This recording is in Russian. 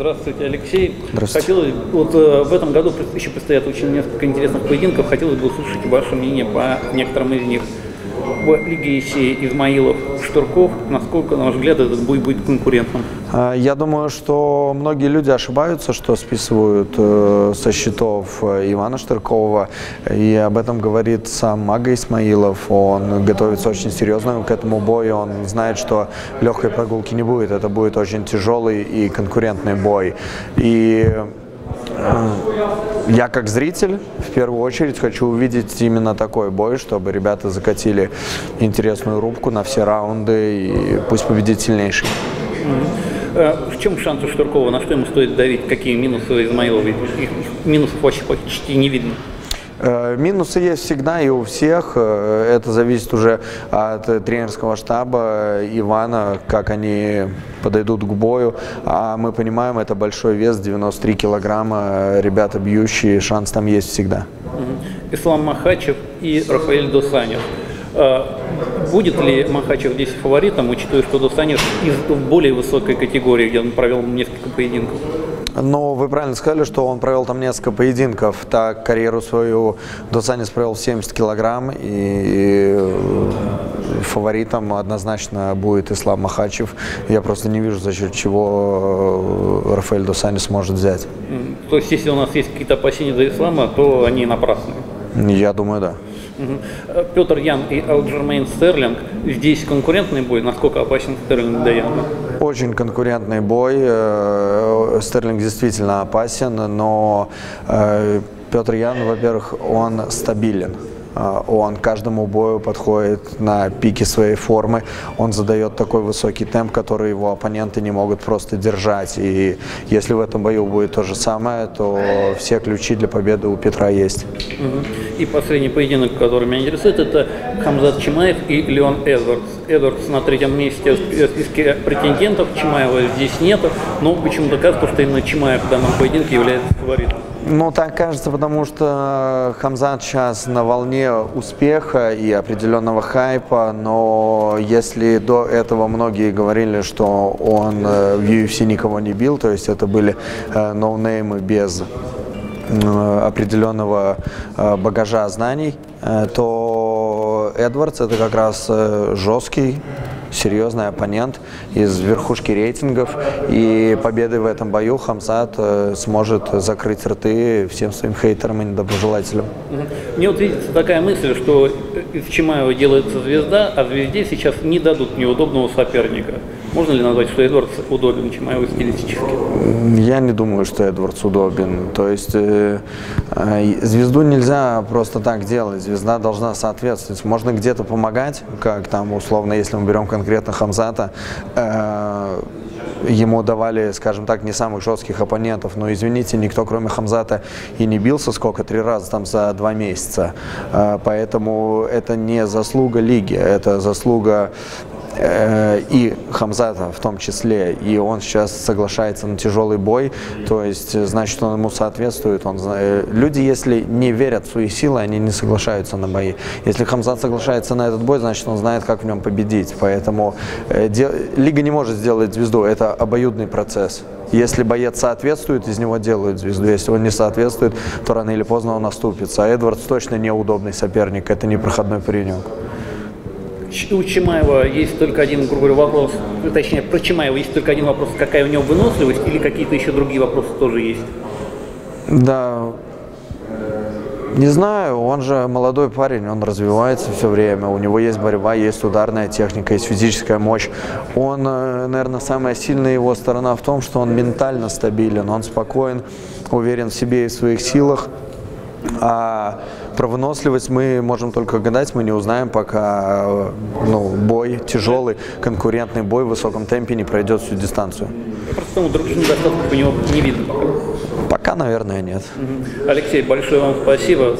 Здравствуйте, Алексей. Здравствуйте. Хотелось, вот в этом году еще предстоят очень несколько интересных поединков. Хотелось бы услышать ваше мнение по некоторым из них. В Лиге UFC Исмаилов, Штырков, насколько, на ваш взгляд, этот бой будет конкурентным? Я думаю, что многие люди ошибаются, что списывают со счетов Ивана Штыркова. И об этом говорит сам Мага Исмаилов. Он готовится очень серьезно к этому бою. Он знает, что легкой прогулки не будет. Это будет очень тяжелый и конкурентный бой. И я, как зритель, в первую очередь хочу увидеть именно такой бой, чтобы ребята закатили интересную рубку на все раунды, и пусть победит сильнейший. В чем шансы Штыркова? На что ему стоит давить? Какие минусы Исмаилова? Минусов вообще почти не видно. Минусы есть всегда и у всех. Это зависит уже от тренерского штаба Ивана, как они подойдут к бою. А мы понимаем, это большой вес, 93 килограмма. Ребята бьющие, шанс там есть всегда. Ислам Махачев и Рафаэль Дос Аньос. Будет ли Махачев здесь фаворитом, учитывая, что Дос Аньос из более высокой категории, где он провел несколько поединков? Но вы правильно сказали, что он провел там несколько поединков. Так, карьеру свою Дос Аньос провел в 70 килограмм, и фаворитом однозначно будет Ислам Махачев. Я просто не вижу, за счет чего Рафаэль Дос Аньос может взять. То есть, если у нас есть какие-то опасения за Ислама, то они напрасны? Я думаю, да. Петр Ян и Алджемейн Стерлинг. Здесь конкурентный бой. Насколько опасен Стерлинг для Яна? Очень конкурентный бой. Стерлинг действительно опасен, но Петр Ян, во-первых, он стабилен. Он каждому бою подходит на пике своей формы. Он задает такой высокий темп, который его оппоненты не могут просто держать. И если в этом бою будет то же самое, то все ключи для победы у Петра есть. И последний поединок, который меня интересует, это Хамзат Чимаев и Леон Эдвардс. Эдвардс на третьем месте в списке претендентов. Чимаева здесь нет. Но почему-то кажется, что именно Чимаев в данном поединке является фаворитом. Ну, так кажется, потому что Хамзат сейчас на волне успеха и определенного хайпа, но если до этого многие говорили, что он в UFC никого не бил, то есть это были ноунеймы без определенного багажа знаний, то Эдвардс – это как раз жесткий, серьезный оппонент из верхушки рейтингов, и победой в этом бою Хамзат сможет закрыть рты всем своим хейтерам и недоброжелателям. Мне вот видится такая мысль, что из Чимаева делается звезда, а звезде сейчас не дадут неудобного соперника. Можно ли назвать, что Эдвардс удобен Чимаеву стилистически? Я не думаю, что Эдвардс удобен. То есть звезду нельзя просто так делать. Звезда должна соответствовать. Можно где-то помогать, как там условно, если мы берем конкретно Хамзата, ему давали, скажем так, не самых жестких оппонентов. Но, извините, никто, кроме Хамзата, и не бился сколько? 3 раза там за 2 месяца. Поэтому это не заслуга лиги, это заслуга и Хамзата в том числе. И он сейчас соглашается на тяжелый бой, то есть, значит, он ему соответствует. Люди, если не верят в свои силы, они не соглашаются на бои. Если Хамзат соглашается на этот бой, значит, он знает, как в нем победить. Поэтому лига не может сделать звезду, это обоюдный процесс. Если боец соответствует, из него делают звезду. Если он не соответствует, то рано или поздно он оступится. А Эдвардс точно неудобный соперник, это не проходной паренек. У Чимаева есть только один, грубо говоря, вопрос, точнее, про Чимаева есть только один вопрос, какая у него выносливость, или какие-то еще другие вопросы тоже есть? Да, не знаю, он же молодой парень, он развивается все время, у него есть борьба, есть ударная техника, есть физическая мощь. Он, наверное, самая сильная его сторона в том, что он ментально стабилен, он спокоен, уверен в себе и в своих силах. А про выносливость мы можем только гадать, мы не узнаем, пока бой тяжелый, конкурентный бой в высоком темпе не пройдет всю дистанцию. Просто других недостатков у него не видно пока? Пока, наверное, нет. Алексей, большое вам спасибо.